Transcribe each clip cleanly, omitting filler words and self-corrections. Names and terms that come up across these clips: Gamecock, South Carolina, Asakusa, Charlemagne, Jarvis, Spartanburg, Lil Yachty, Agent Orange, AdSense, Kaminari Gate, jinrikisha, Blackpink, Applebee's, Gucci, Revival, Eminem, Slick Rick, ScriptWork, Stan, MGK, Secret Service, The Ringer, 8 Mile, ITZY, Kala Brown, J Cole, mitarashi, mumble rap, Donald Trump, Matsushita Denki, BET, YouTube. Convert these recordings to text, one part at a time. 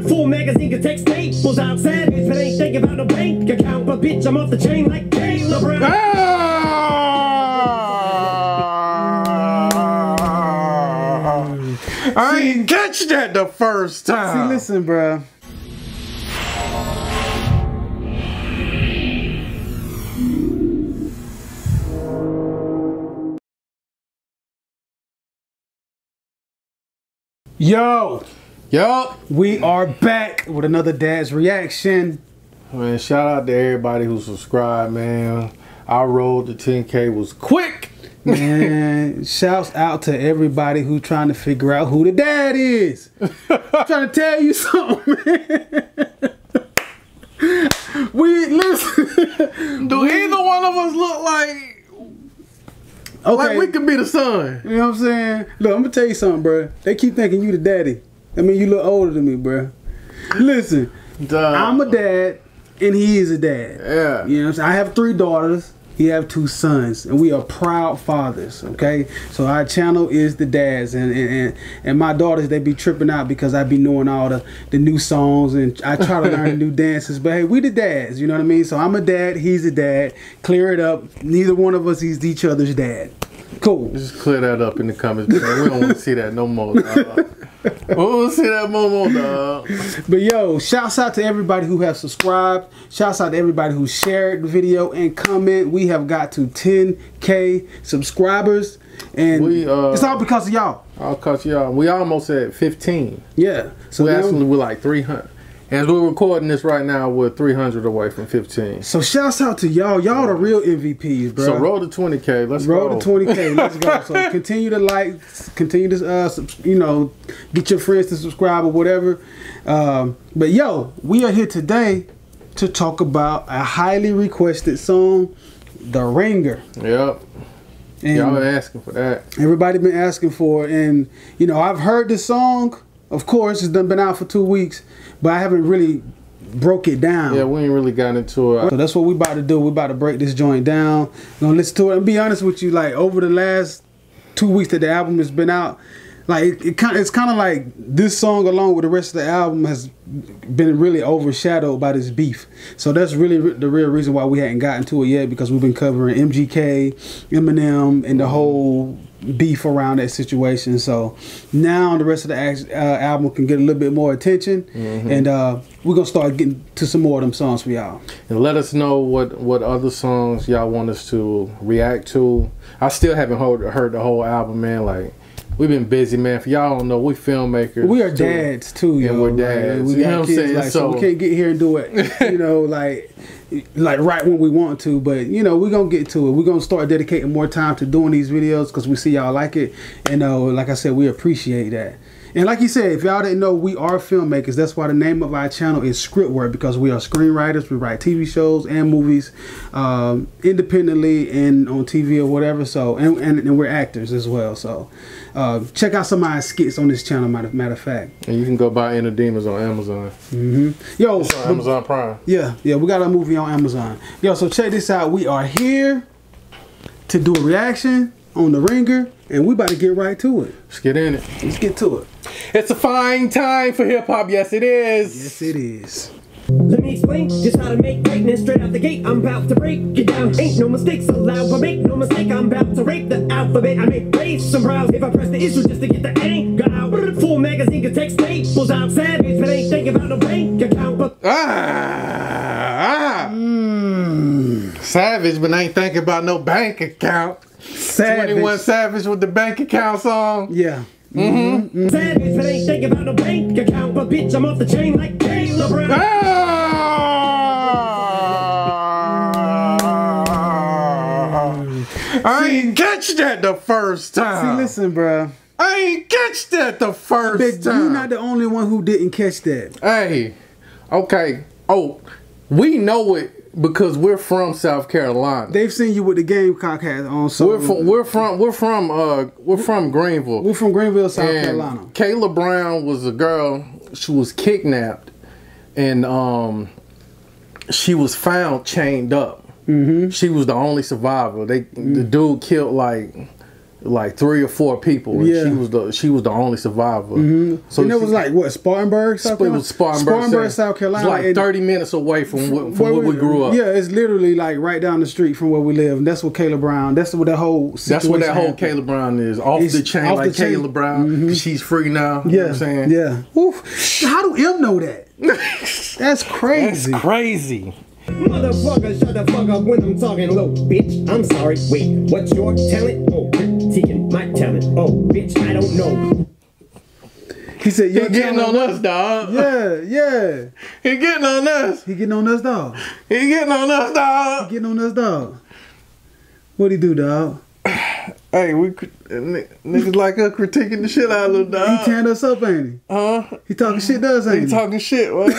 Full magazine can text staples. I'm savage, but ain't thinking about a bank account. But bitch, I'm off the chain like Kala Brown. I ain't catch that the first time. See, listen, bruh. Yo, yo, we are back with another Dad's Reaction. Man, shout out to everybody who subscribed, man. Our road to 10K was quick. Man, shouts out to everybody who trying to figure out who the dad is. I'm trying to tell you something, man. We, listen. Do either one of us look like, okay, like we could be the son? You know what I'm saying? Look, I'm going to tell you something, bro. They keep thinking you the daddy. I mean, you look older than me, bro. Listen, I'm a dad, and he is a dad. Yeah. You know what I'm saying? I have 3 daughters. He have 2 sons, and we are proud fathers, okay? So our channel is the dads, and my daughters, they be tripping out because I be knowing all the new songs, and I try to learn new dances, but hey, we the dads, you know what I mean? So I'm a dad, he's a dad. Clear it up. Neither one of us is each other's dad. Cool. Just clear that up in the comments, because we don't want to see that no more, dog. We don't see that no more, dog. But yo, shouts out to everybody who have subscribed. Shouts out to everybody who shared the video and comment. We have got to 10K subscribers, and we, it's all because of y'all. All because of y'all. We almost at 15. Yeah. So we're like 300. As we're recording this right now, we're 300 away from 15. So shouts out to y'all. Y'all the real MVPs, bro. So roll to 20K. Let's roll. Roll to 20K. Let's go. So continue to like, continue to, you know, get your friends to subscribe or whatever. But yo, we are here today to talk about a highly requested song, The Ringer. Yep. Y'all been asking for that. Everybody been asking for it. And, you know, I've heard this song. Of course, it's been out for 2 weeks. But I haven't really broke it down. Yeah, we ain't really got into it. So that's what we about to do. We about to break this joint down. We're gonna listen to it and be honest with you. Like over the last 2 weeks that the album has been out, like it's kind of like this song along with the rest of the album has been really overshadowed by this beef. So that's really the real reason why we hadn't gotten to it yet, because we've been covering MGK, Eminem, and the whole beef around that situation. So now the rest of the album can get a little bit more attention, and we're gonna start getting to some more of them songs for y'all. And let us know what other songs y'all want us to react to. I still haven't heard the whole album, man. Like, we've been busy, man. For y'all don't know, we filmmakers. We are too. Dads too, yo. And we're dads. Like, we got kids, what I'm saying? Like, so we can't get here and do it, you know, like right when we want to. But you know, we're gonna get to it. We're gonna start dedicating more time to doing these videos because we see y'all like it, and like I said, we appreciate that. And like you said, if y'all didn't know, we are filmmakers. That's why the name of our channel is Script Work, because we are screenwriters. We write TV shows and movies independently and on TV or whatever. So and we're actors as well. So check out some of our skits on this channel, matter of fact. And you can go buy Inner Demons on Amazon. Yo, it's on Amazon Prime. Yeah, yeah, we got a movie on Amazon. Yo, so check this out. We are here to do a reaction on The Ringer, and we about to get right to it. Let's get in it. Let's get to it. It's a fine time for hip-hop. Yes, it is. Yes, it is. Let me explain just how to make greatness straight out the gate. I'm about to break it down. Ain't no mistakes allowed, but make no mistake, I'm about to rape the alphabet. I make raise some brows if I press the issue just to get the anger out. Full magazine can text staples. I'm savage, but ain't thinking about a bank account. But savage, but ain't thinking about no bank account. Savage. 21 Savage with the bank account song. Yeah. Savage, but ain't thinking about a bank account. But bitch, I'm off the chain like Kala Brown. I ain't catch that the first time. See, listen, bro. I ain't catch that the first time. You're not the only one who didn't catch that. Hey. Okay. Oh, we know it. Because we're from South Carolina, they've seen you with the Gamecock hat on. So we're from Greenville. We're from Greenville, South Carolina. Kala Brown was a girl. She was kidnapped, and she was found chained up. She was the only survivor. The dude killed like like 3 or 4 people, and yeah, she was the only survivor. Mm-hmm. So and it was like what, Spartanburg, South Carolina? Spartanburg, South Carolina. It's like 30 minutes away from where we grew up. Yeah, it's literally like right down the street from where we live. And that's what Kala Brown. That's what that whole situation. That's what that whole Kala Brown is off the chain. Kala Brown. Mm-hmm. She's free now. Yeah, you know what I'm saying? Yeah. Oof. How do M know that? That's crazy. That's crazy. Motherfucker, shut the fuck up when I'm talking low, bitch. I'm sorry. Wait, what's your talent? Oh, critiquing my talent. Oh, bitch, I don't know. He said, "You're getting on us, dog." Yeah, yeah. He getting on us. He getting on us, dog. He getting on us, dog. He getting on us, dog. What'd he do, dog? Hey, we niggas like us critiquing the shit out of little dog. He tearing us up, ain't he? Huh? He talking shit does, ain't he? He talking shit, what?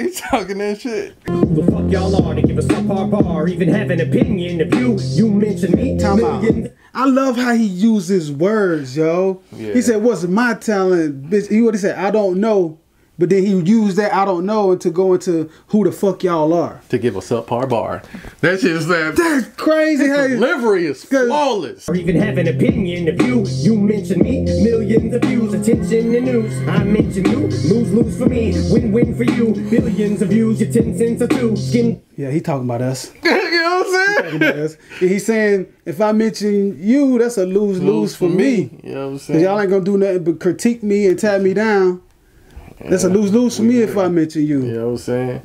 He talking that shit. Who the fuck y'all are to give us a bar, even have an opinion of you? You mentioned me. Time out. I love how he uses words, yo. Yeah. He said, "What's my talent, bitch?" He would have said, "I don't know," but then he used that "I don't know" to go into who the fuck y'all are to give us a subpar bar. That shit is that. That's crazy. His delivery is flawless. Or even have an opinion of you. You mention me, millions of views, attention and news. I mention you, lose lose for me, win win for you, billions of views, your 10 cents or 2. Skin. Yeah, he talking about us. You know what I'm saying? He talking about us. He's saying if I mention you, that's a lose lose for me. You know what I'm saying? Y'all ain't gonna do nothing but critique me and tie me down. That's a lose-lose for me if I mention you. You know what I'm saying?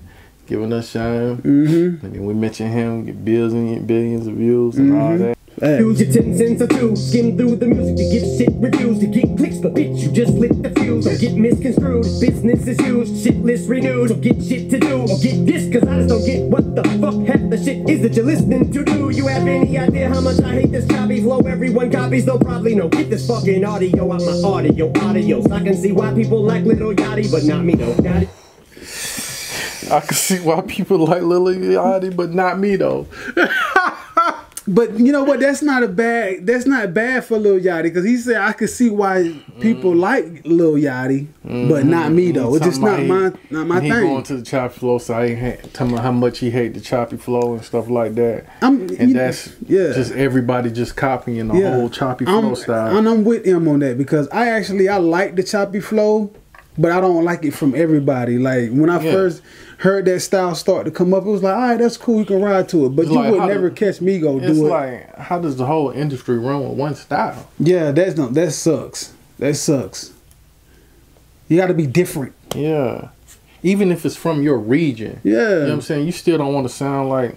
Giving us shine. Mm-hmm. And then we mention him, get bills and billions of views and all that. Use your 10 cents or 2. Skim through the music to get shit reviews, to get clicks, but bitch, you just lit the fuse. Don't get misconstrued. Business is huge. Shit list renewed. Don't get shit to do. Don't get this, cause I just don't get what the fuck half the shit is that you're listening to do. You have any idea how much I hate this copy flow? Everyone copies, they'll probably know. Get this fucking audio out my audio. So I can see why people like Lil Yachty, but not me, though. Yachty. I can see why people like Lil Yachty, but not me, though. But you know what? That's not a bad. That's not bad for Lil Yachty, because he said I could see why people like Lil Yachty, but not me though. It's just not my thing. He going to the choppy flow, so I ain't telling him how much he hate the choppy flow and stuff like that. Just everybody just copying the whole choppy flow style. And I'm with him on that, because I like the choppy flow, but I don't like it from everybody. Like when I first heard that style start to come up, it was like, all right, that's cool, you can ride to it, but you would never catch me go do it. It's like, how does the whole industry run with one style? Yeah, that sucks. That sucks. You got to be different. Yeah, even if it's from your region. Yeah, you know what I'm saying. You still don't want to sound like.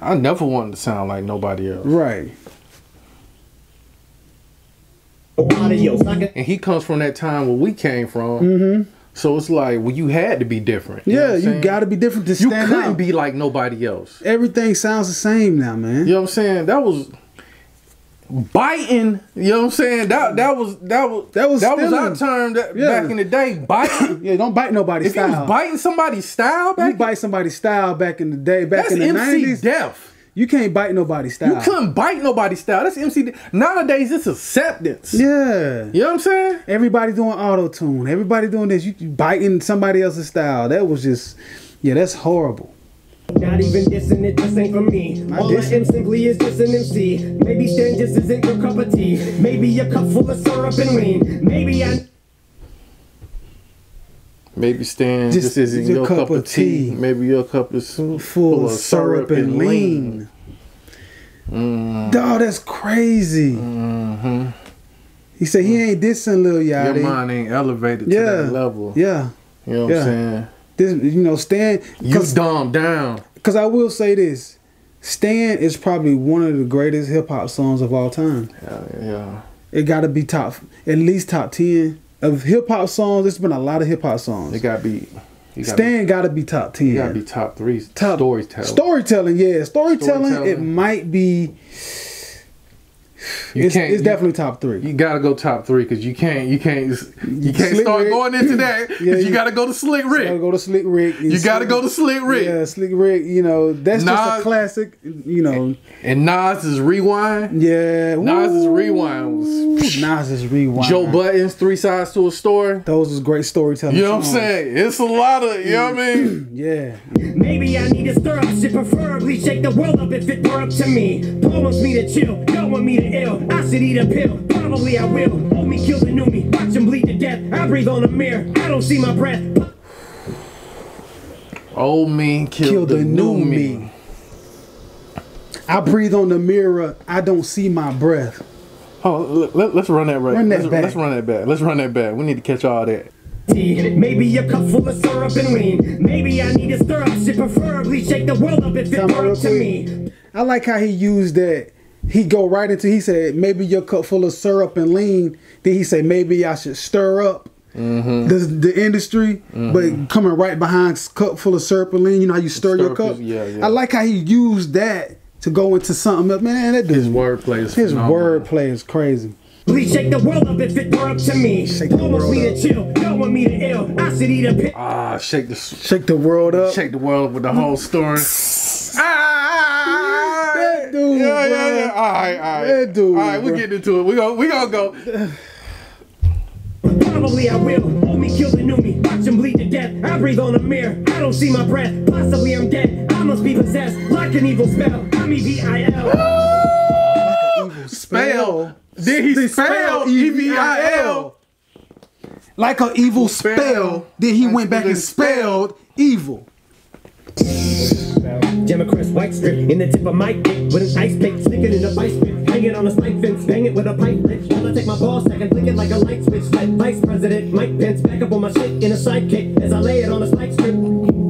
I never wanted to sound like nobody else. Right. And he comes from that time where we came from. Mm-hmm. So it's like, well, you had to be different. Yeah, you got to be different to stand out. You couldn't be like nobody else. Everything sounds the same now, man. You know what I'm saying? That was biting. You know what I'm saying? That was our term back in the day. Biting. Yeah, don't bite nobody's style. If you was biting somebody's style back, you bite somebody's style back in the day. Back in the 90s, MC Def. You can't bite nobody's style. You couldn't bite nobody's style. That's MC. Nowadays, it's acceptance. Yeah. You know what I'm saying? Everybody doing auto-tune. Everybody doing this. You biting somebody else's style. That was just, yeah, that's horrible. Not even dissing it, this ain't for me. All I am simply is just an MC. Maybe Stan just isn't your cup of tea. Maybe a cup full of syrup and lean. Maybe Stan just isn't your cup of tea. Maybe your cup is full of syrup and lean. Dawg, that's crazy. He said he ain't dissing Lil Yachty. Your mind ain't elevated to that level. Yeah. You know what I'm saying? Stan. You dumbed down. Because I will say this. Stan is probably one of the greatest hip-hop songs of all time. Yeah. It got to be at least top 10. Of hip-hop songs, there's been a lot of hip-hop songs. It got to be... Stan got to be top 10. It got to be top 3. Storytelling, yeah. Storytelling, it might be... It's definitely top 3. You got to go top 3, because you can't start going into that, because you got to go to Slick Rick. You got to go to Slick Rick. You got to go to Slick Rick. Yeah, Slick Rick, you know, that's just a classic, you know. And Nas's Rewind. Yeah. Nas's Rewind was... Nas's Rewind. Joe Budden's 3 Sides to a Story. Those was great storytelling. You know what I'm saying? It's a lot of, you know what I mean? Yeah. Maybe I need to stir up shit, preferably shake the world up if it were up to me. Paul wants me to chill, y'all want me to ill. ill. I should eat a pill, probably I will. Old me, killed the new me, watch him bleed to death. I breathe on the mirror, I don't see my breath. Old me, killed the new me. I breathe on the mirror, I don't see my breath. Oh, let's run that right. Let's run that back. Let's run that back. We need to catch all that. Maybe a cup full of syrup and lean. Maybe I need to stir up shit, preferably shake the world up if it works to me. I like how he used that. He go right into, he said, maybe your cup full of syrup and lean. Then he said, maybe I should stir up the industry. But coming right behind cup full of syrup and lean, you know how you stir your cup? Yeah. I like how he used that to go into something else. Man, that dude, his wordplay is crazy. Please shake the world up if it were up to me. Don't want me to chill, don't want me to ill. I should eat a pit. Ah, shake the world up. Shake the world up with the whole story. Ah, that dude. Yeah. All right. That dude. All right, we're getting into it. We gonna go. Probably I will. Old me, kill the new me. Watch him bleed to death. I breathe on a mirror. I don't see my breath. Possibly I'm dead. I must be possessed like an evil spell. I'm E-V-I-L. Like an evil spell. Did he spell E-V-I-L? Like an evil spell. Then he went back and spelled evil. Democrats white strip in the tip of my dick with an ice pick, sticking in a vice grip, hanging on a spike fence, bang it with a pipe bitch. Wanna take my ball sack and flick it like a light switch. Let Vice President Mike Pence back up on my shit in a sidekick as I lay it on a spike strip.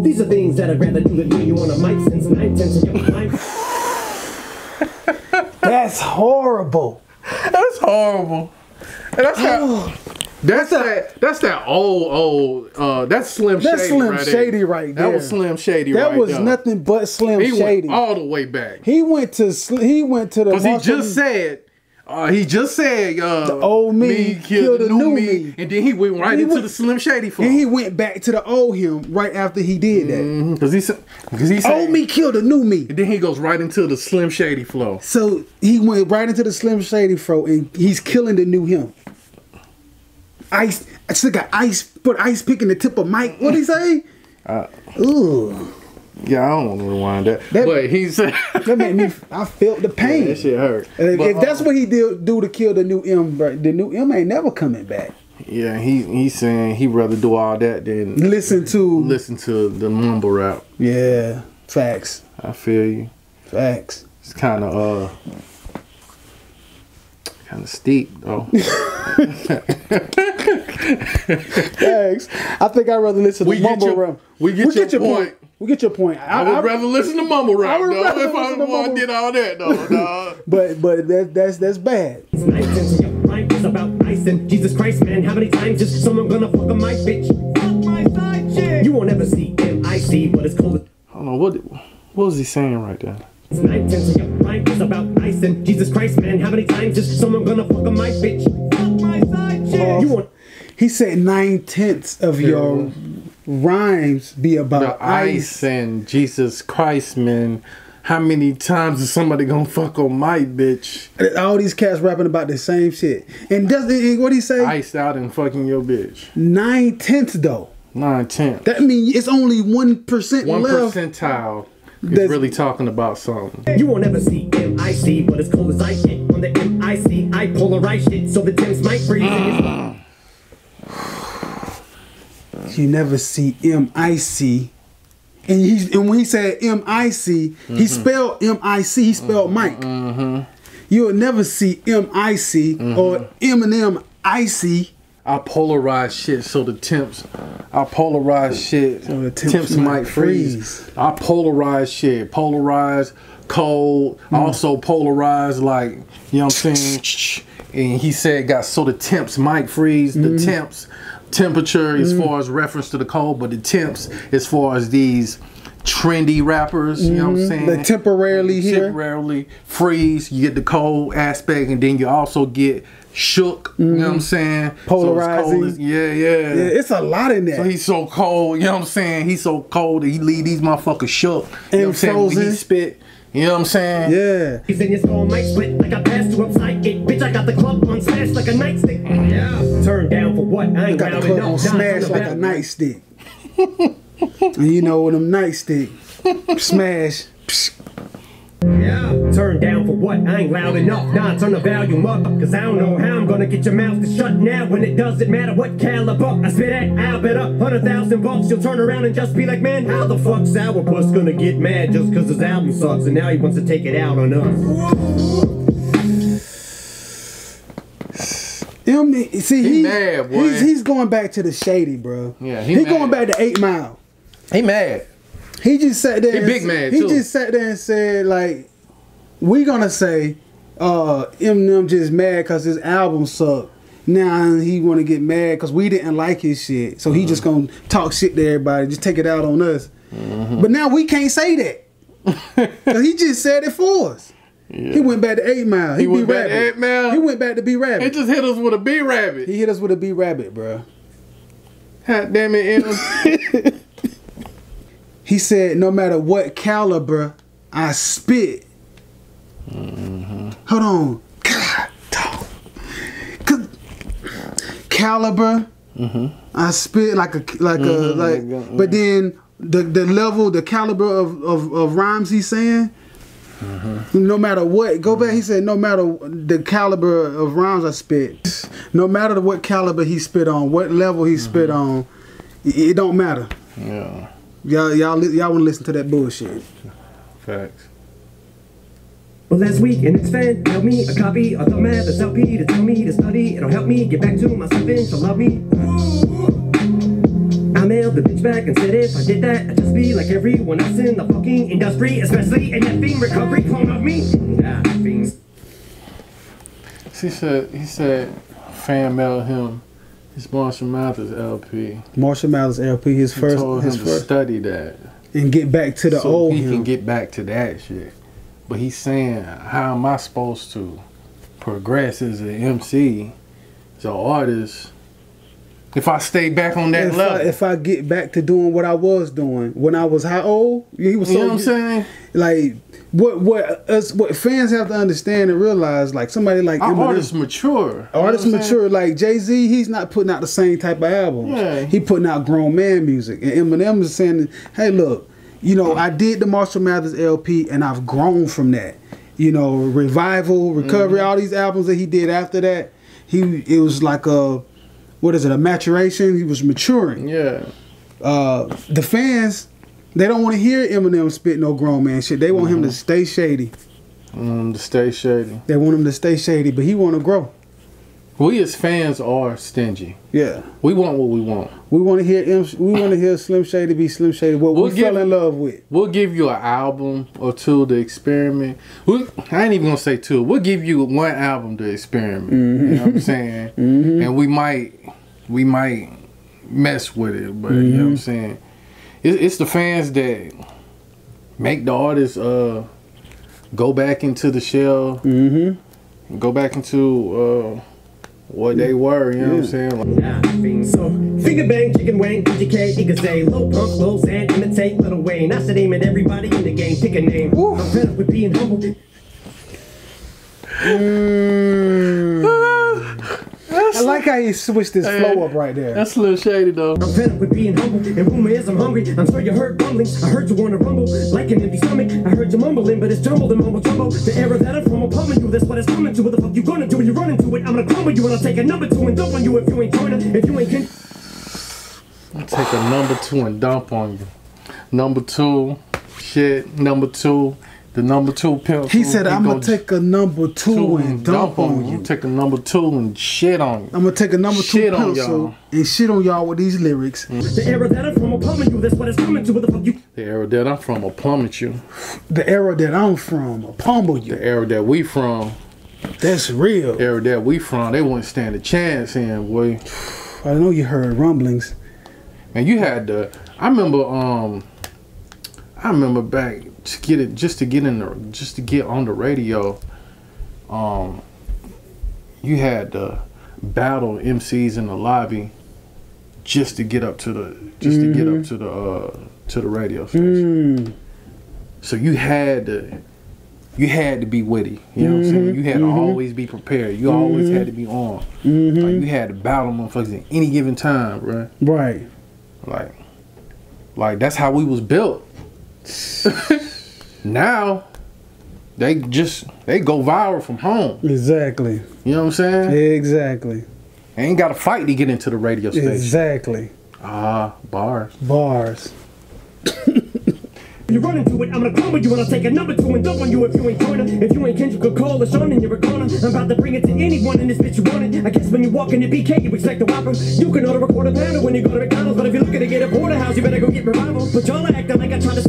These are things that I'd rather do than hear you on a mic since 9/10 of your life. That's horrible. That's horrible. And that's how. That's Slim Shady right there. That was Slim Shady right there. That was nothing but Slim Shady. He went all the way back. He went to the. Because he just said the old me killed the new me, and then he went right into the Slim Shady form. And he went back to the old him right after he did that. Because he said old me killed the new me, and then he goes right into the Slim Shady flow. So he went right into the Slim Shady flow, and he's killing the new him. I still got ice. Put ice pick in the tip of Mike. What'd he say? Ooh. Yeah, I don't want to rewind that. But he said that made me. I felt the pain. Yeah, that shit hurt. If that's what he did, do to kill the new M, bro, the new M ain't never coming back. Yeah, he's saying he'd rather do all that than listen to the mumble rap. Yeah, facts. I feel you. Facts. It's kind of steep though. Thanks. I think I'd rather listen to mumble rap. We get your point. We get your point. I would rather listen to mumble rap though. If I want to did all that though, dog. But that's bad. It's about ice and Jesus Christ, man. How many times is someone gonna fuck a mic, bitch? Fuck my side chick. You won't ever see him. I see what it's called. I don't know what was he saying right there. It's about ice and Jesus Christ, man. How many times is someone gonna fuck a mic, bitch? Fuck my side chick. You won't. He said 9/10 of your rhymes be about the ice and Jesus Christ, man. How many times is somebody gonna fuck on my bitch? All these cats rapping about the same shit. And what he say? Iced out and fucking your bitch. 9/10 though. 9/10. That means it's only 1% left. 1 percentile. That's really talking about something. You won't ever see M.I.C. but as cold as I get on the M.I.C. I polarize shit so the Thames might freeze. You never see M.I.C. And when he said M.I.C., he spelled M.I.C., he spelled Mike. You'll never see M.I.C. or Eminem I.C. I polarize shit so the temps. I polarize shit so the temps might freeze. I polarize shit. Polarize, cold. Also polarize, like, you know what I'm saying? And he said, "Got so the temps might freeze." The temperature as far as reference to the cold, but the temps as far as these trendy rappers, you know what I'm saying? They temporarily freeze. You get the cold aspect, and then you also get shook, you know what I'm saying? Polarizing. So it's it's a lot in there. So he's so cold, you know what I'm saying? He's so cold that he leave these motherfuckers shook. You know what I'm saying? When he spit, you know what I'm saying? Yeah. He's in his own mic split like I passed to him psychic. Bitch, I got the club on smash like a nightstick. Yeah. Turned down for what? I ain't got the club on smash like a nightstick. You know, them nightstick. Smash. Yeah. Turned down for what? I ain't loud enough, nah, turn the volume up, cause I don't know how I'm gonna get your mouth to shut now when it doesn't matter what caliber I spit at. I'll bet up $100,000 you'll turn around and just be like, man, how the fuck's our bus gonna get mad just cause his album sucks and now he wants to take it out on us. See, he mad, boy. He's going back to the Shady, bro. Yeah, he going back to 8 Mile. He mad. He just sat there. He big mad too. He just sat there and said, like, we gonna say Eminem just mad cause his album sucked. Now he wanna get mad cause we didn't like his shit. So he just gonna talk shit to everybody, just take it out on us. But now we can't say that. Cause he just said it for us. Yeah. He went back to 8 Mile. He went back to 8 Mile. He went back to B-Rabbit. He just hit us with a B-Rabbit. He hit us with a B-Rabbit, bro. Hot damn it, Eminem. He said, no matter what caliber I spit. Hold on. Caliber, I spit like but then the level, the caliber of rhymes he's saying, no matter what, go back, he said, no matter the caliber of rhymes I spit, no matter what caliber he spit on, what level he spit on, it don't matter. Yeah. Y'all wanna listen to that bullshit. Facts. Well, last week and its fan mailed me a copy of the Mathers LP to tell me to study. It'll help me get back to myself and she'll love me. I mailed the bitch back and said if I did that, I'd just be like everyone else in the fucking industry, especially in that fiend recovery clone of me. Nah, fiends. He said fan mailed him. It's Marshall Mathers LP. Marshall Mathers LP, his first. Told him to study that and get back to the old. He can get back to that shit. But he's saying, how am I supposed to progress as an MC, as an artist, if I stay back on that level? If I get back to doing what I was doing when I was how old? He was. You know what I'm saying? Like what fans have to understand and realize, like somebody like Eminem, artists mature. Artists mature. Like Jay Z, he's not putting out the same type of albums. Yeah. He putting out grown man music, and Eminem is saying, hey, look, you know, I did the Marshall Mathers LP, and I've grown from that. You know, Revival, Recovery, all these albums that he did after that, it was like a, what is it, a maturation? He was maturing. Yeah. The fans, they don't want to hear Eminem spit no grown man shit. They want him to stay shady. They want him to stay shady, but he want to grow. We as fans are stingy. Yeah. We want what we want. We want to hear Slim Shady be Slim Shady, what we fell in love with. We'll give you an album or two to experiment. I ain't even going to say two. We'll give you one album to experiment. You know what I'm saying? And we might mess with it, but you know what I'm saying? It's the fans that make the artists go back into the shell. Go back into what they were, you know what I'm saying? Nah, fiends. So, finger bang, chicken wang, MGK, Igazay, low punk, low Zan, imitate Little Wayne. I should aim at everybody in the game, pick a name. Woo. I'm fed up with being humble. I like how he switched his flow up right there. That's a little shady though. I'm fed up with being humble, and rumor is I'm hungry. I'm sure you heard rumblings. I heard you wanna rumble like an empty stomach. I heard you mumbling, but it's jumbled and mumble jumble. The error that I'm from will pummel you. That's what it's coming to. What the fuck you gonna do when you run into it? I'm gonna crumble you and I'll take a number two and dump on you if you ain't joining. If you ain't I'll take a number two and dump on you. Number two, shit. Number two. The number two pimp. He said, I'm going to take a number two and dump on you. Take a number two and shit on you. I'm going to take a number two pencil and shit on y'all with these lyrics. The era that I'm from will plummet you. That's what it's coming to. What the fuck you? The era that I'm from will plummet you. The era that I'm from will pummel you. The era that we from. That's real. The era that we from. They wouldn't stand a chance in, boy. I know you heard rumblings. And you had the... I remember back... just to get on the radio, you had to battle MCs in the lobby just to get up to the to the radio station. So you had to be witty, you know what I'm saying? You had to always be prepared. You always had to be on. Like you had to battle motherfuckers at any given time, right? Right. Like that's how we was built. Now They go viral from home. Exactly. You know what I'm saying? Exactly. They ain't got to fight to get into the radio station. Exactly. Ah, bars. Bars. You run into it, I'm gonna come with you and I'll take a number two and dump on you if you ain't join her. If you ain't Kendrick or Cole or Sean and you're a corner, I'm about to bring it to anyone in this bitch you want it. I guess when you walk into BK, you expect a whopper. You can order a quarter pounder when you go to McDonald's, but if you're looking to get a porterhouse, you better go get Revival. But y'all are acting like I tried to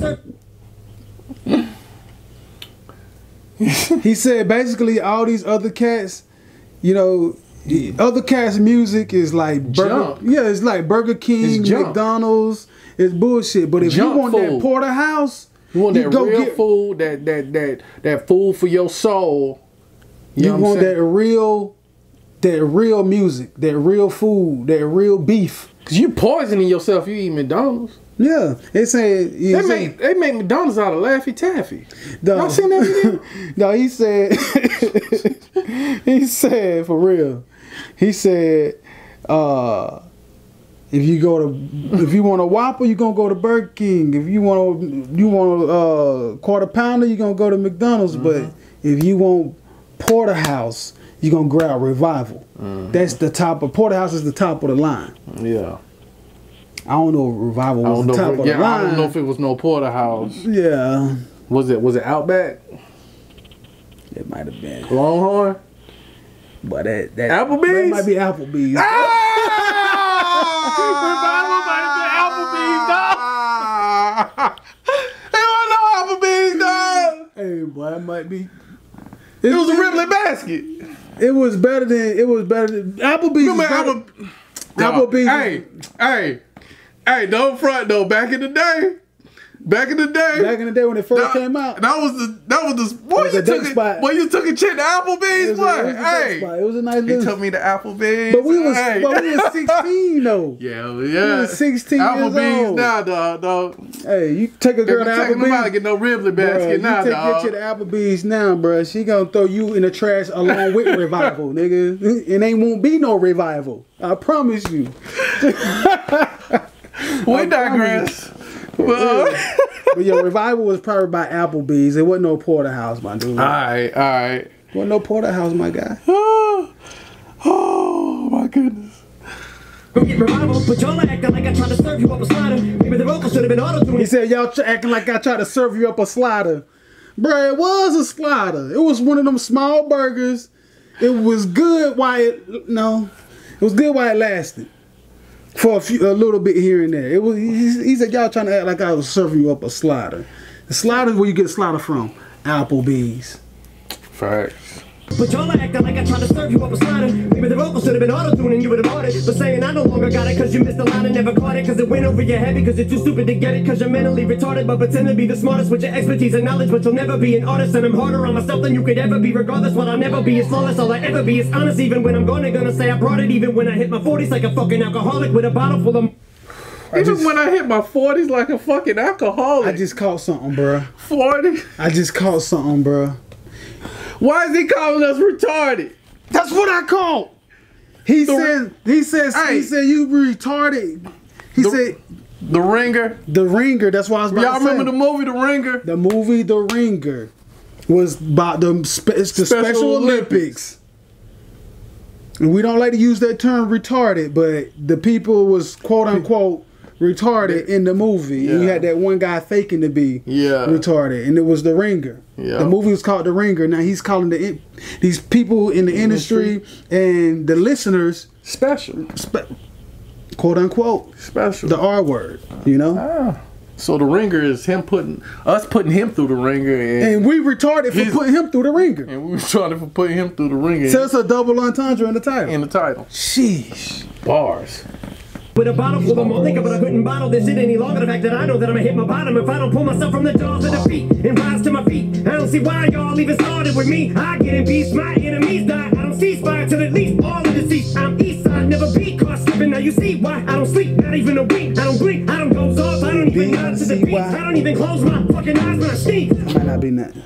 serve. He said basically all these other cats, you know, other cats' music is like junk. Yeah, it's like Burger King, McDonald's. It's bullshit. But if junk you want food. That porterhouse, you want that real food, that food for your soul. You want that real music, that real food, that real beef. Cause you poisoning yourself. You eat McDonald's. Yeah, they said they make McDonald's out of Laffy Taffy. Y'all seen that video? No, he said he said for real. He said. If you go to, if you want a Whopper, you're gonna go to Burger King. If you want, a quarter pounder, you're gonna go to McDonald's. Mm-hmm. But if you want porterhouse, you're gonna grab Revival. Mm-hmm. That's the top of porterhouse is the top of the line. Yeah. I don't know if Revival was the top of the line. I don't know if it was no porterhouse. Yeah. Was it Outback? It might have been Longhorn. But that Applebee's? That might be Applebee's. Ah! Revival might have been Applebee's, dog. They don't know Applebee's, dog. Hey, boy, it might be. It was a Ripley basket. It was better than. Applebee's. Remember Applebee's. Hey, don't front though. Back in the day when it first came out. That was the spot. Boy, you took a chick to Applebee's, boy. It was a nice little. He took me to Applebee's. But we was 16 though. Yeah, yeah. We was 16 Applebee's years old. Now, dog. Hey, you take a girl to Applebee's. Nobody get no Ripley basket now, dog. You take your chick to Applebee's now, bruh. She gonna throw you in the trash along with Revival, nigga. And ain't won't be no Revival. I promise you. We digress. But your Revival was probably by Applebee's. It wasn't no porterhouse, my dude. All right. Wasn't no porterhouse, my guy. Oh my goodness. He said y'all acting like I tried to serve you up a slider. Bruh, it was a slider. It was one of them small burgers. It was good while it lasted. For a little bit here and there. It was. He said, y'all trying to act like I was serving you up a slider. The slider is where you get a slider from. Applebee's. Facts. But y'all acting like I tried to serve you up a slider. Maybe the vocals should have been auto-tuned and you would have bought it. But saying I no longer got it because you missed the line and never caught it. Because it went over your head because you're too stupid to get it. Because you're mentally retarded but pretend to be the smartest with your expertise and knowledge. But you'll never be an artist and I'm harder on myself than you could ever be. Regardless, what I'll never be is flawless. All I ever be is honest even when I'm gone. They're gonna say I brought it even when I hit my 40s like a fucking alcoholic with a bottle full of... Even when I hit my 40s like a fucking alcoholic. I just caught something, bruh. 40? I just caught something, bruh. Why is he calling us retarded? That's what I call. He said you retarded. He said The Ringer. The Ringer, that's what I was about to say. Y'all remember the movie The Ringer? The movie The Ringer was about the Special Olympics. And we don't like to use that term retarded, but the people was quote unquote retarded in the movie. Yeah. And you had that one guy faking to be retarded, and it was The Ringer. Yeah. The movie was called The Ringer. Now he's calling these people in the industry and the listeners special, quote unquote special. The R word, you know. So The Ringer is him putting him through the ringer, and we retarded for putting him through the ringer. And we retarded for putting him through the ringer. So it's a double entendre in the title. Sheesh. Bars. With a bottle full of more liquor, but I couldn't bottle this shit any longer. The fact that I know that I'ma hit my bottom if I don't pull myself from the jaws of defeat and rise to my feet. I don't see why y'all even started with me. I get in peace, my enemies die. I don't ceasefire till at least all of the seats. I'm east side, never be caught slipping. Now you see why I don't sleep, not even a week. I don't blink, I don't doze off, I don't even nod to the beat. I don't even close my fucking eyes when I sneak. Might not be nothing.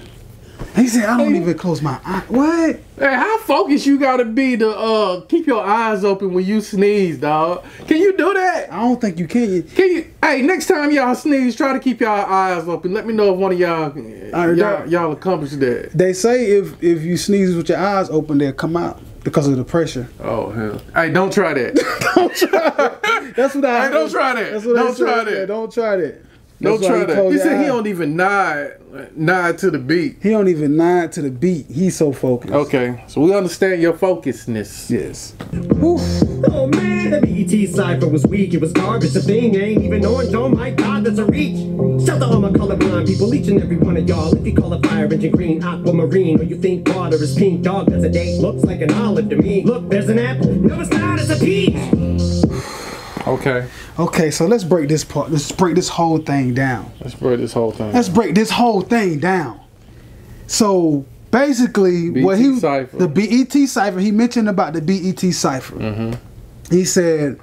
They said I don't even close my eye. What? Hey, how focused you gotta be to keep your eyes open when you sneeze, dog? Can you do that? I don't think you can. Can you? Hey, next time y'all sneeze, try to keep y'all eyes open. Let me know if one of y'all accomplish that. They say if you sneeze with your eyes open, they'll come out because of the pressure. Oh hell! Hey, don't try that. Don't try that. That's what I heard. Don't try that. Don't try that. Don't try that. Don't try that. He said he don't even nod to the beat. He don't even nod to the beat. He's so focused. Okay, so we understand your focusedness. Yes. Oof. Oh man, the BET cipher was weak. It was garbage. The thing ain't even orange. Oh my God, that's a reach. Shout out all my colorblind people, each and every one of y'all. If you call a fire engine green, aquamarine, or you think water is pink, dog, that's a date. Looks like an olive to me. Look, there's an apple. No, it's not. It's a peach. Okay. Okay, so let's break this part. Let's break this whole thing down. Let's break this whole thing. Let's break this whole thing down. So basically, the BET cipher. He mentioned about the BET cipher. He said,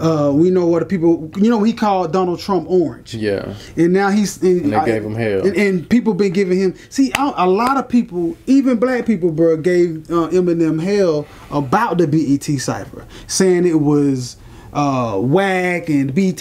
"We know what the people. You know, he called Donald Trump orange. Yeah. And now he's and they gave him hell. And people been giving him. See, a lot of people, even black people, bro, gave Eminem hell about the BET cipher, saying it was." Whack, and BET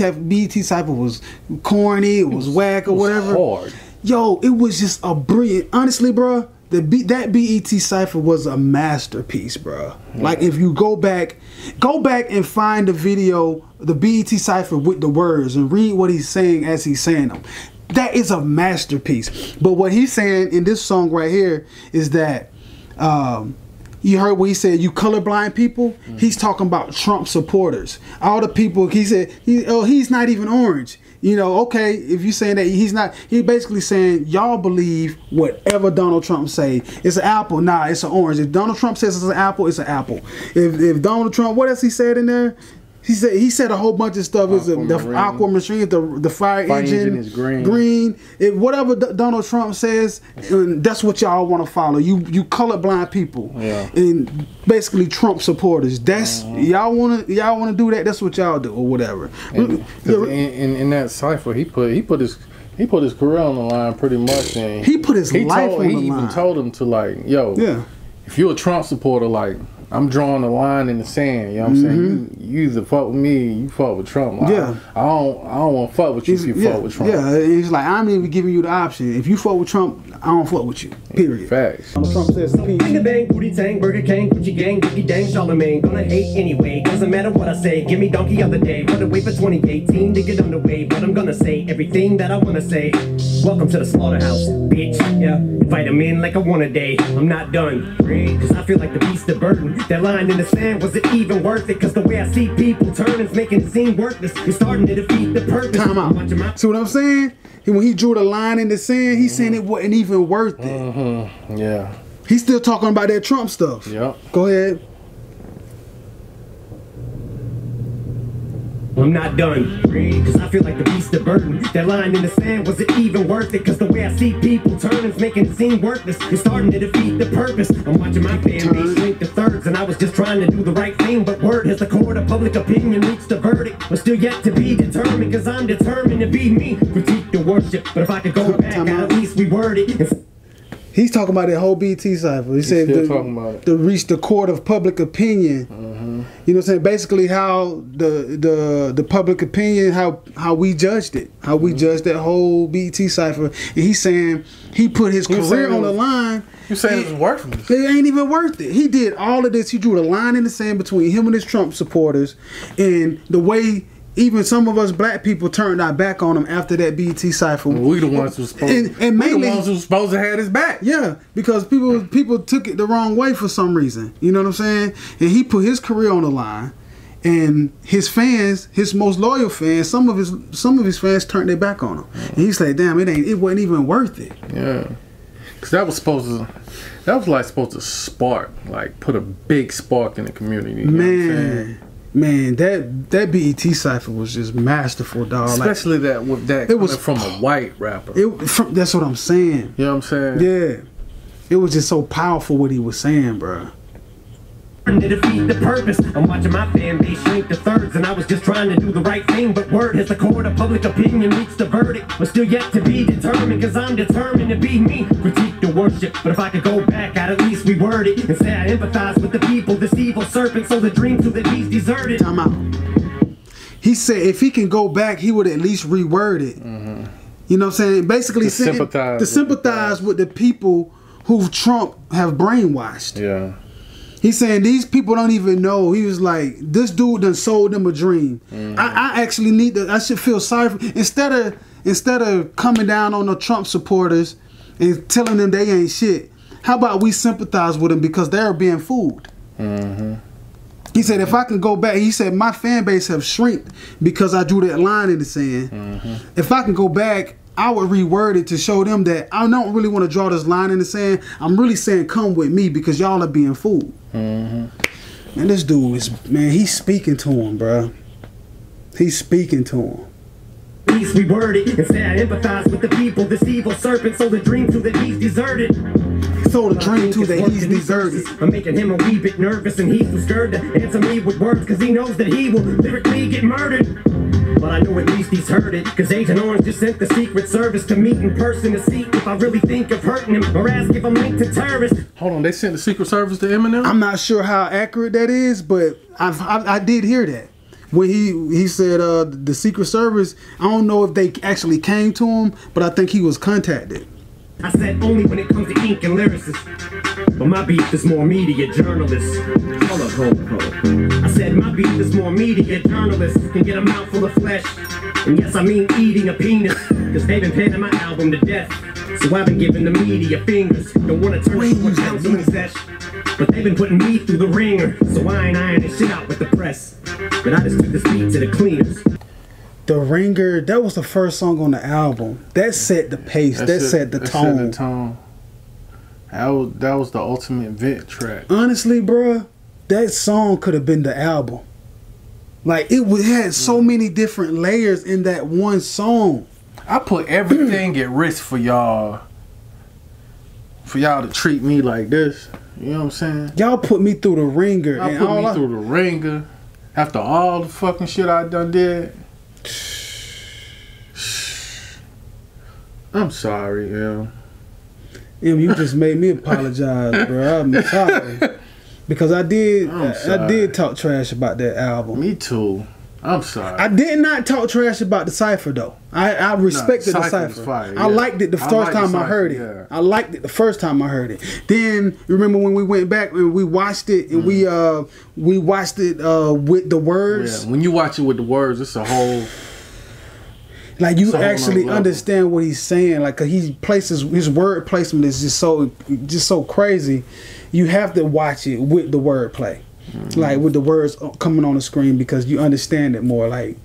cipher was corny, it was whack or whatever. Hard. Yo, it was just a brilliant. Honestly, bro, that BET cipher was a masterpiece, bro. Yeah. Like if you go back and find the video, the BET cipher with the words and read what he's saying as he's saying them. That is a masterpiece. But what he's saying in this song right here is that. You heard what he said, you colorblind people? He's talking about Trump supporters. All the people, he said, he's not even orange. You know, okay, if you're saying that he's not, he's basically saying, y'all believe whatever Donald Trump say. It's an apple, nah, it's an orange. If Donald Trump says it's an apple, it's an apple. If Donald Trump, what else he said in there? He said a whole bunch of stuff. Is the aqua machine, the fire engine is green. If whatever Donald Trump says, that's what y'all want to follow. You colorblind people, yeah. And basically Trump supporters. That's y'all wanna do that. That's what y'all do or whatever. And, in that cipher, he put his career on the line pretty much. And he put his life on the line. He even told him to like, yo, yeah. If you're a Trump supporter, like. I'm drawing a line in the sand, you know what I'm saying? You either fuck with me, you fuck with Trump. Like, yeah. I don't want to fuck with you if you fuck with Trump. Yeah, it's like, I'm even giving you the option. If you fuck with Trump, I don't fuck with you, period. Facts. Trump says, bang, bang, booty tang, burger king, Gucci gang, Gucci dang, Charlemagne, gonna hate anyway. Doesn't matter what I say, give me donkey on the day. Put away for 2018 to get underway, but I'm gonna say everything that I want to say. Welcome to the slaughterhouse, bitch. Yeah, invite him in like I want a day. I'm not done, cause I feel like the beast of burden. That line in the sand, was it even worth it? Cause the way I see people turn is making it seem worthless. It's starting to defeat the purpose. Time out. See what I'm saying? When he drew the line in the sand, he's saying it wasn't even worth it. Yeah. He's still talking about that Trump stuff. Yeah. Go ahead. I'm not done, cause I feel like the beast of burden. That line in the sand, was it even worth it? Cause the way I see people turn is making it seem worthless. It's starting to defeat the purpose. I'm watching my fan base link to thirds, and I was just trying to do the right thing. But word has the court of public opinion reached the verdict. But still yet to be determined, cause I'm determined to be me. Critique the worship, but if I could go back, at least reword it. He's talking about that whole BT cipher. He said to reach the court of public opinion. You know what I'm saying? Basically how the public opinion, how we judged it. How we judged that whole BT cipher. And he's saying he put his career on the line. You're saying it was worthless. It ain't even worth it. He did all of this. He drew the line in the sand between him and his Trump supporters, and the way even some of us black people turned our back on him after that BET cipher. We the ones who supposed to have his back. Yeah, because people took it the wrong way for some reason. You know what I'm saying? And he put his career on the line, and his fans, his most loyal fans, some of his fans turned their back on him. And he's like, damn, it wasn't even worth it. Yeah, because that was supposed to spark, like put a big spark in the community. You know what I'm saying? Man, that BET cipher was just masterful, dog. Especially like, it was from a white rapper. That's what I'm saying. You know what I'm saying? Yeah. It was just so powerful what he was saying, bro. To defeat the purpose, I'm watching my fan base shrink to thirds, and I was just trying to do the right thing. But word has the court of public opinion reached the verdict, but still yet to be determined, cause I'm determined to be me. Critique the worship. But if I could go back, I'd at least reword it and say I empathize with the people, this evil serpent, so the dream to the least deserted. Time out. He said if he can go back, he would at least reword it. Mm-hmm. You know what I'm saying? Basically, to sympathize with the people who Trump have brainwashed. Yeah. He's saying these people don't even know. He was like, this dude done sold them a dream. Mm-hmm. I actually need to, I should feel sorry for, instead of coming down on the Trump supporters and telling them they ain't shit, how about we sympathize with them because they're being fooled. Mm-hmm. He said, if I can go back, he said, my fan base have shrunk because I drew that line in the sand. Mm-hmm. If I can go back, I would reword it to show them that I don't really want to draw this line in the sand. I'm really saying come with me because y'all are being fooled. Mm-hmm. Man, this dude is, man, he's speaking to him, bro. He's speaking to him. Least reworded and say I empathize with the people, this evil serpent, so the dream to the least deserted. So the dream to the least deserted. I'm making him a wee bit nervous and he's too scared to answer me with words cause he knows that he will lyrically get murdered. But I know at least he's heard it, cause Agent Orange just sent the Secret Service to meet in person to see if I really think of hurting him or ask if I'm linked to terrorists. Hold on, they sent the Secret Service to Eminem? I'm not sure how accurate that is, but I did hear that. When he said the Secret Service, I don't know if they actually came to him, but I think he was contacted. I said only when it comes to ink and lyricists, but my beef is more media journalists. Hold up. I said my beef is more media journalists can get a mouthful of flesh. And yes, I mean eating a penis, cause they've been panning my album to death. So I've been giving the media fingers, don't wanna turn to a counseling sesh. But they've been putting me through the ringer, so I ain't ironing shit out with the press. But I just took this beat to the cleaners. The Ringer, that was the first song on the album. That set the pace. That set the tone. That was the ultimate vent track. Honestly, bro, that song could have been the album. Like, it had so many different layers in that one song. I put everything at risk for y'all. For y'all to treat me like this. You know what I'm saying? Y'all put me through the ringer. Y'all put me through the ringer. After all the fucking shit I done did. I'm sorry, Em. Em, you just made me apologize, bro. I'm sorry because I did talk trash about that album. Me too. I'm sorry. I did not talk trash about the cipher though. I respected the cipher. Fire, yeah. I liked it the first time I heard it. Yeah. I liked it the first time I heard it. Then remember when we went back and we watched it and we watched it with the words. Yeah. When you watch it with the words, it's a whole. Like you actually understand what he's saying. Like he places his word placement is just so crazy. You have to watch it with the wordplay. Mm-hmm. Like with the words coming on the screen because you understand it more. Like,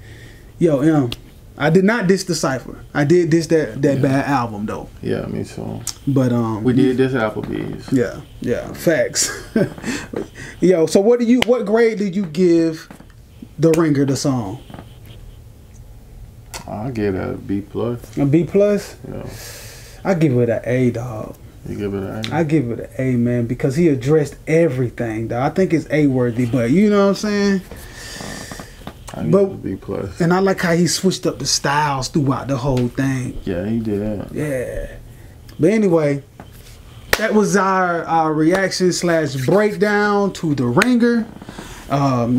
yo, I did not diss the cipher. I did diss that bad album though. Yeah, me too. But we did diss Applebee's. Yeah, yeah, facts. Yo, so what grade did you give The Ringer the song? I give it a B+. A B+? Yeah. I give it an A, dog. You give it an A? I give it an A, man, because he addressed everything, dog. I think it's A-worthy, but you know what I'm saying? I give it a B+. And I like how he switched up the styles throughout the whole thing. Yeah, he did. Yeah. But anyway, that was our reaction / breakdown to The Ringer.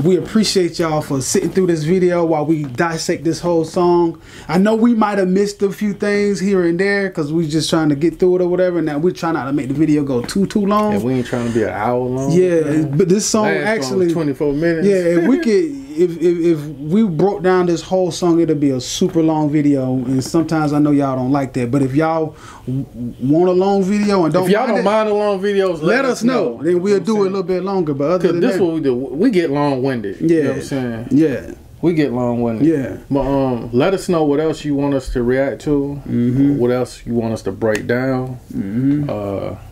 We appreciate y'all for sitting through this video while we dissect this whole song. I know we might have missed a few things here and there because we just trying to get through it or whatever. And now we're trying not to make the video go too long. And we ain't trying to be an hour long. Yeah, but this song actually 24 minutes. Yeah, if we could, if we broke down this whole song, it'll be a super long video. And sometimes I know y'all don't like that, but if y'all want a long video and if y'all don't mind the long videos, let us know. Then we'll do it a little bit longer. But other than that, what we do. We get long-winded. Yeah. You know what I'm saying? Yeah. We get long-winded. Yeah. But let us know what else you want us to react to. Mm-hmm. What else you want us to break down. Mm-hmm.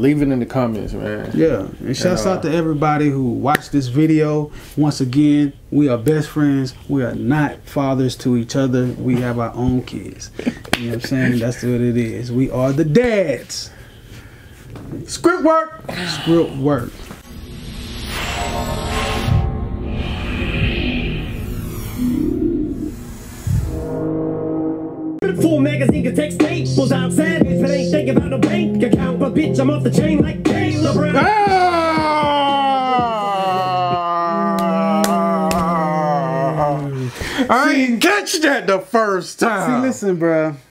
Leave it in the comments, man. Yeah. And shouts out to everybody who watched this video. Once again, we are best friends. We are not fathers to each other. We have our own kids. You know what I'm saying? That's what it is. We are the dads. Script work. Script work. Full magazine can take staples outside, but ain't thinking about a bank account, but bitch, I'm off the chain like Kala Brown. I ain't catch that the first time. See, listen, bro.